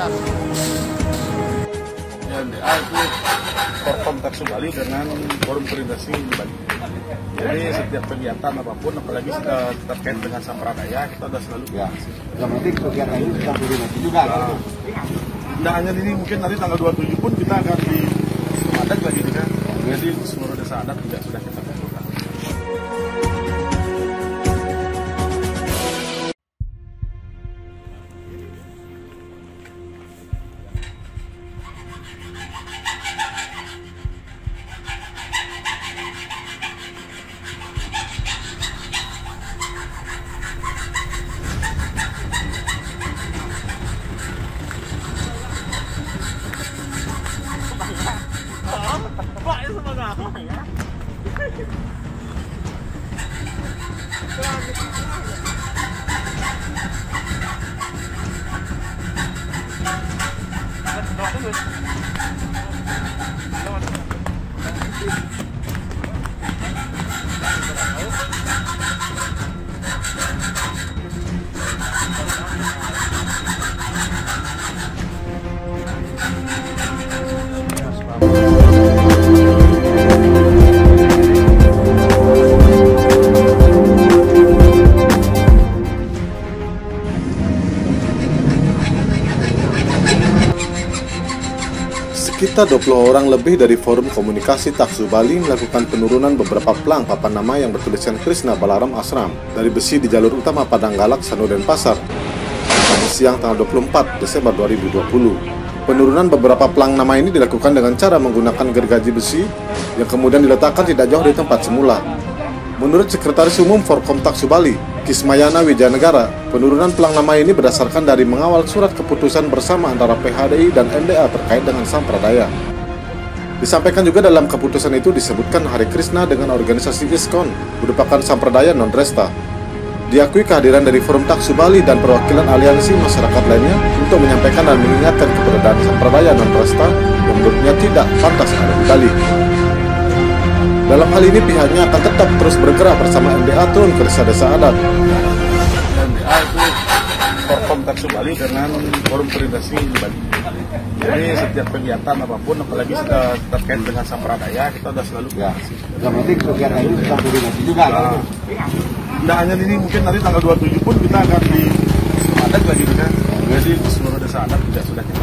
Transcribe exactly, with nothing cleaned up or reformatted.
keras. M D A itu Forkom Taksu Bali dengan Forkom Perindasi Bali. Jadi setiap kegiatan apapun, apalagi kita terkait dengan Sampradaya, kita sudah selalu ya. Yang penting kegiatan ini kita koordinasi juga. Nah, tidak hanya ini, mungkin nanti tanggal dua puluh tujuh pun kita akan di adat lagi juga. Jadi seluruh desa adat juga sudah kita lakukan. Sekitar dua puluh orang lebih dari Forum Komunikasi Taksu Bali melakukan penurunan beberapa pelang papan nama yang bertuliskan Krisna Balaram Asram dari besi di jalur utama Padang Galak, Sanur, dan Pasar pada siang tanggal dua puluh empat Desember dua ribu dua puluh. Penurunan beberapa pelang nama ini dilakukan dengan cara menggunakan gergaji besi yang kemudian diletakkan tidak jauh dari tempat semula. Menurut Sekretaris Umum Forkom Taksu Bali, Ismayana Wijanegara, penurunan pelang nama ini berdasarkan dari mengawal surat keputusan bersama antara P H D I dan M D A terkait dengan Sampradaya. Disampaikan juga dalam keputusan itu disebutkan Hare Krishna dengan organisasi ISKON merupakan Sampradaya non-resta. Diakui kehadiran dari Forum Taksu Bali dan perwakilan aliansi masyarakat lainnya untuk menyampaikan dan mengingatkan keberadaan Sampradaya non-resta yang menurutnya tidak pantas ada di Bali. Dalam hal ini pihaknya akan tetap terus bergerak bersama M D A turun ke desa-desa adat. M D A itu Forkom Taksu Bali dengan Forum Perindasi Bali. Jadi setiap kegiatan apapun, apalagi kita terkait dengan Sampradaya, kita sudah selalu ya. Yang penting kegiatan ini kita koordinasi juga. Nah, tidak hanya ini, mungkin nanti tanggal dua puluh tujuh pun kita akan di adat lagi juga. Jadi seluruh desa adat juga sudah kita